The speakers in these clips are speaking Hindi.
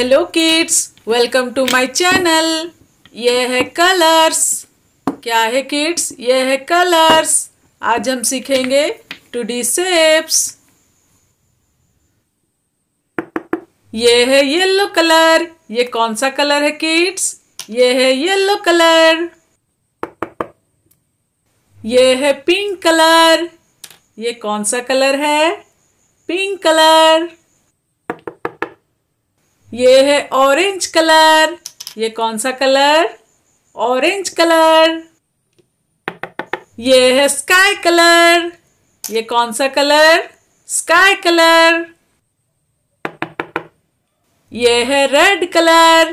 Hello kids, welcome to my channel. ये है कलर्स। क्या है किड्स? ये है कलर्स। आज हम सीखेंगे 2D शेप्स। ये है येलो कलर। ये कौन सा कलर है किड्स? ये है येलो कलर। ये है पिंक कलर। ये कौन सा कलर है? Pink colour. ये है ऑरेंज कलर। ये कौन सा कलर? Orange colour. ये है स्काई कलर। ये कौन सा कलर? Sky colour. ये है रेड कलर।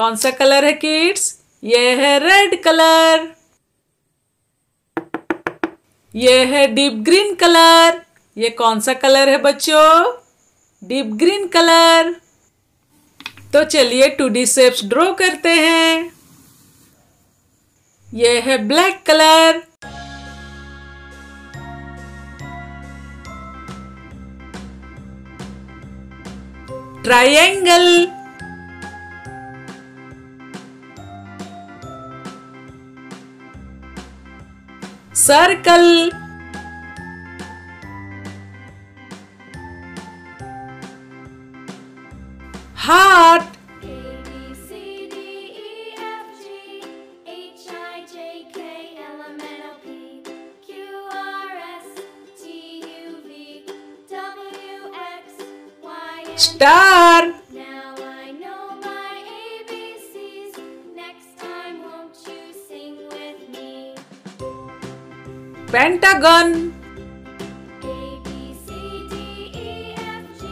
कौन सा कलर है किड्स? ये है रेड कलर। ये है डीप ग्रीन कलर। ये कौन सा कलर है बच्चों? Deep green colour. तो चलिए 2D शेप्स ड्रॉ करते हैं। ये है black colour. Triangle. Circle. Heart. Star. Now I know my ABCs. Next time won't you sing with me? Pentagon. A B C D E F G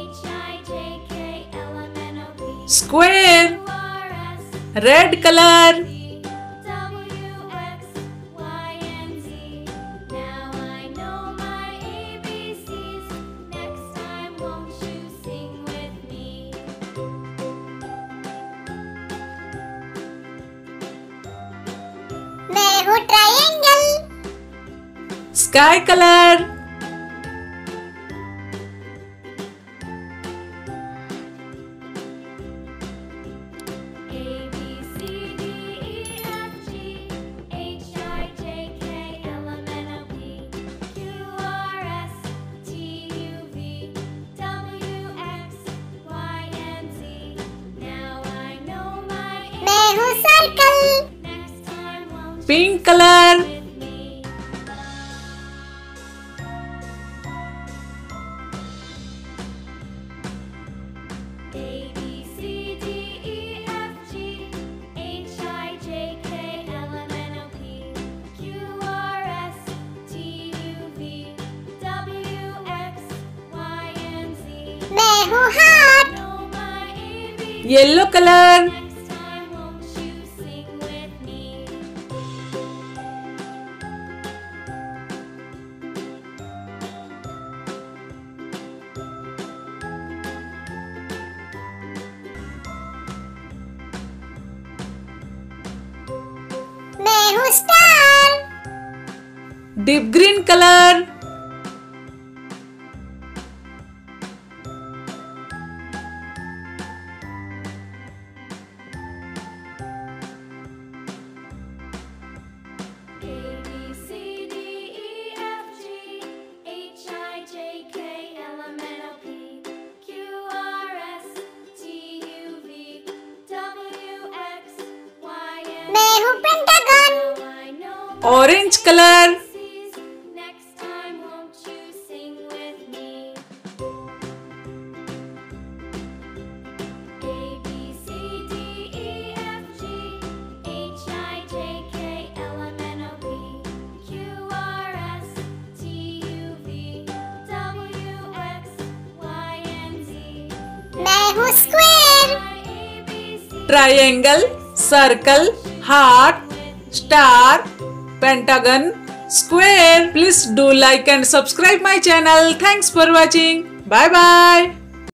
H I J K L M N O P. Square. Q R S. Red color. W X Y and Z. Now I know my ABCs. Next time won't you sing with me? मैं हूँ triangle. Sky colour. A B C D E F G H I J K L M N O P Q R S T U V W X Y and Z. Now I know my मैं हूँ circle. next time won't you Pink color. sing with me? A B C D E F G H I J K L M N O P Q R S T U V W X Y and Z. मैं हूँ heart. Know my ABCs. Yellow colour. Next time won't you sing with me? मैं हूँ star. Deep green colour. A B C D E F G H I J K L M N O P Q R S T U V W X Y and Z. मैं हूँ pentagon. Now I know my orange colour. ABCs. Next time won't you sing with me? A B C D E F G H I J K L M N O P Q R S T U V W X Y and Z. मैं हूँ square. My ABCs. Triangle, circle, heart, star, pentagon, square. Please do like and subscribe my channel. Thanks for watching. Bye bye.